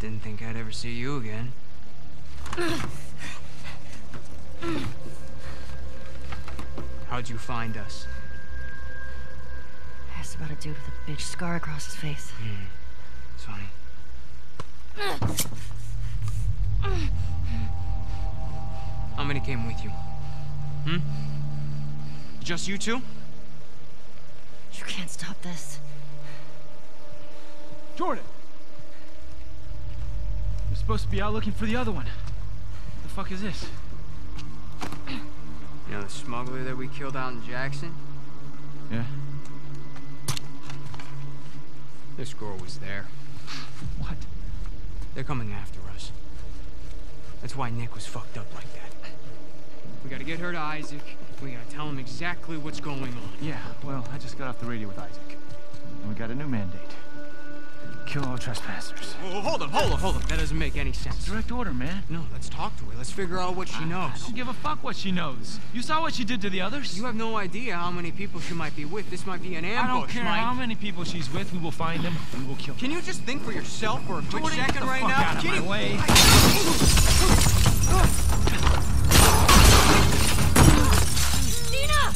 Didn't think I'd ever see you again. How'd you find us? I asked about a dude with a bitch scar across his face. It's funny. How many came with you? Just you two? You can't stop this. Jordan! Supposed to be out looking for the other one. What the fuck is this? You know the smuggler that we killed out in Jackson? Yeah. This girl was there. What? They're coming after us. That's why Nick was fucked up like that. We gotta get her to Isaac. We gotta tell him exactly what's going on. Yeah, well, I just got off the radio with Isaac. And we got a new mandate. Kill all trespassers. Oh, hold up. That doesn't make any sense. Direct order, man. No, let's talk to her. Let's figure out what she knows. I don't give a fuck what she knows. You saw what she did to the others? You have no idea how many people she might be with. This might be an ambush. I don't care how many people she's with. We will find them. We will kill them. Can you just think for yourself for a quick second right now? Out of my way. Nina!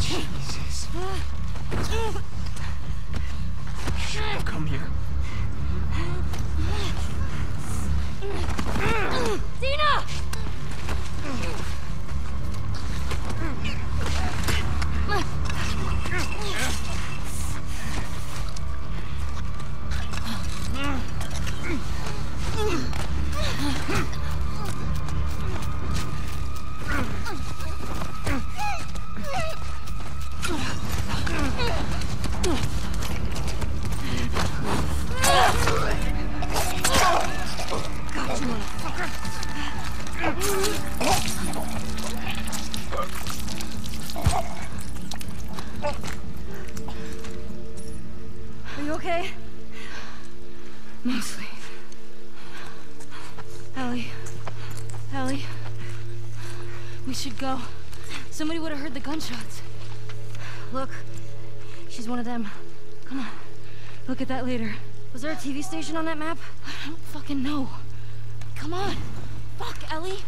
Jesus. Come here. Nina! Mostly. Ellie. We should go. Somebody would have heard the gunshots. Look, she's one of them. Come on, look at that later. Was there a TV station on that map? I don't fucking know. Come on. Fuck, Ellie.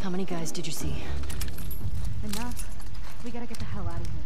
How many guys did you see? Enough. We gotta get the hell out of here.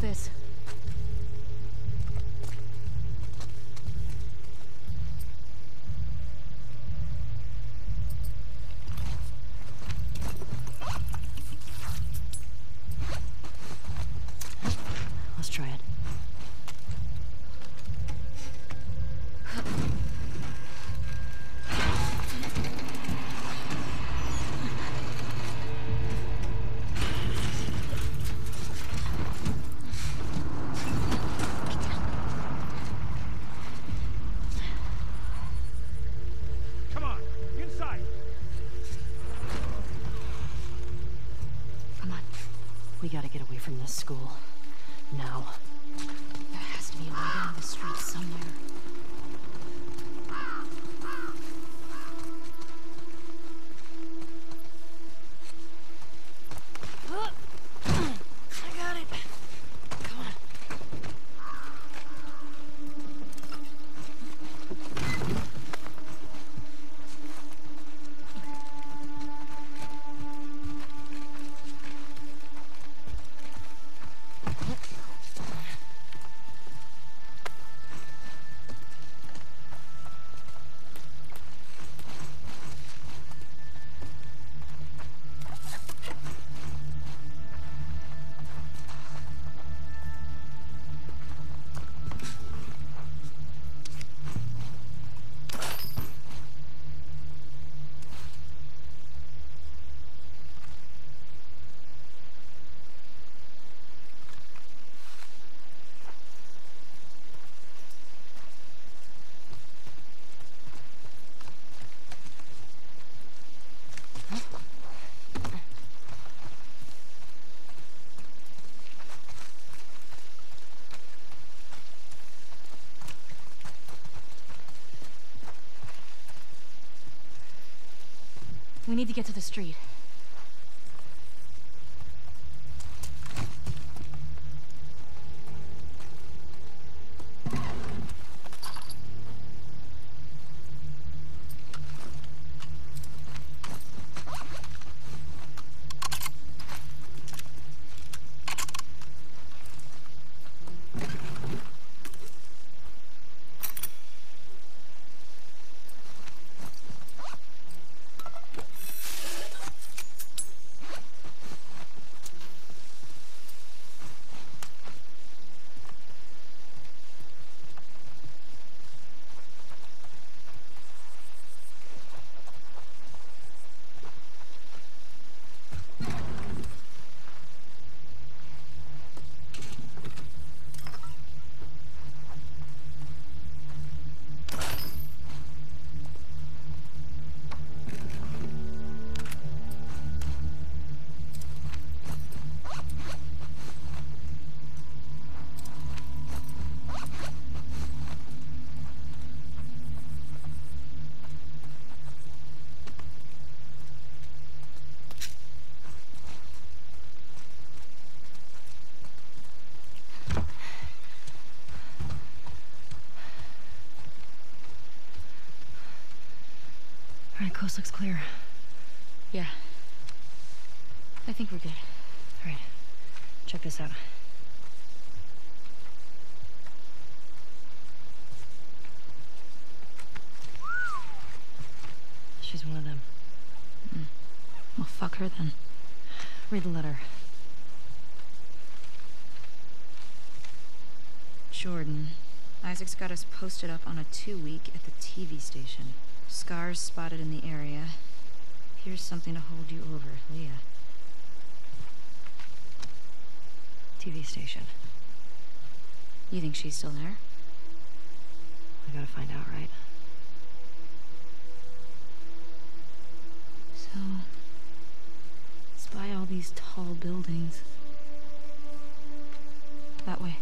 This. Let's try it. From this school. Now. There has to be a way down the street somewhere. We need to get to the street. Coast looks clear. Yeah. I think we're good. All right. Check this out. She's one of them. Mm. Well, fuck her then. Read the letter. Jordan. Isaac's got us posted up on a 2-week at the TV station. Scars spotted in the area. Here's something to hold you over, Leah. TV station. You think she's still there? I gotta find out, right? So, it's by all these tall buildings. That way.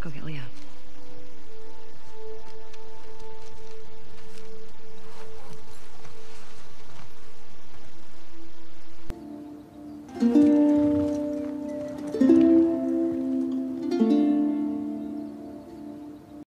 Let's go get Leah.